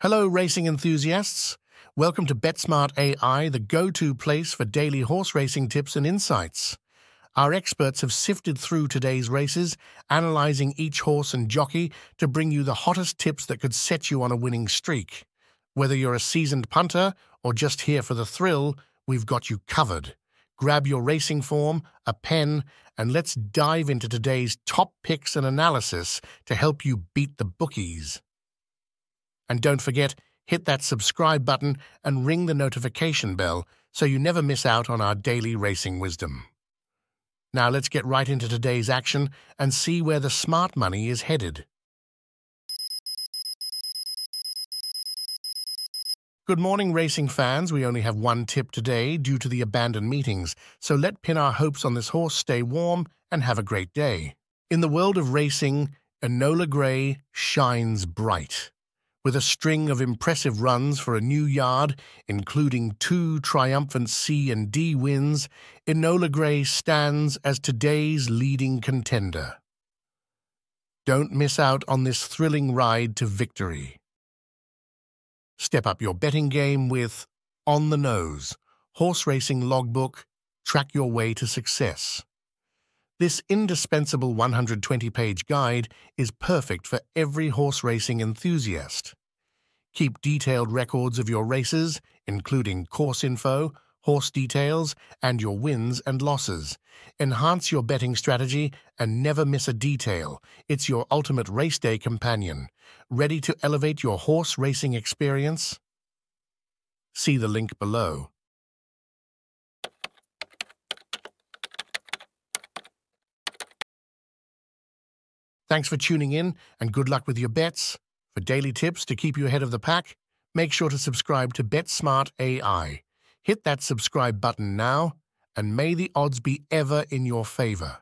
Hello, racing enthusiasts. Welcome to BetSmart AI, the go-to place for daily horse racing tips and insights. Our experts have sifted through today's races, analyzing each horse and jockey to bring you the hottest tips that could set you on a winning streak. Whether you're a seasoned punter or just here for the thrill, we've got you covered. Grab your racing form, a pen, and let's dive into today's top picks and analysis to help you beat the bookies. And don't forget, hit that subscribe button and ring the notification bell so you never miss out on our daily racing wisdom. Now let's get right into today's action and see where the smart money is headed. Good morning, racing fans. We only have one tip today due to the abandoned meetings, so let's pin our hopes on this horse, stay warm, and have a great day. In the world of racing, Enola Gray shines bright, with a string of impressive runs for a new yard, including two triumphant C and D wins. Enola Gray stands as today's leading contender. Don't miss out on this thrilling ride to victory. Step up your betting game with On the Nose, Horse Racing Logbook, Track Your Way to Success. This indispensable 120-page guide is perfect for every horse racing enthusiast. Keep detailed records of your races, including course info, horse details, and your wins and losses. Enhance your betting strategy and never miss a detail. It's your ultimate race day companion. Ready to elevate your horse racing experience? See the link below. Thanks for tuning in and good luck with your bets. For daily tips to keep you ahead of the pack, make sure to subscribe to BetSmart AI. Hit that subscribe button now, and may the odds be ever in your favor.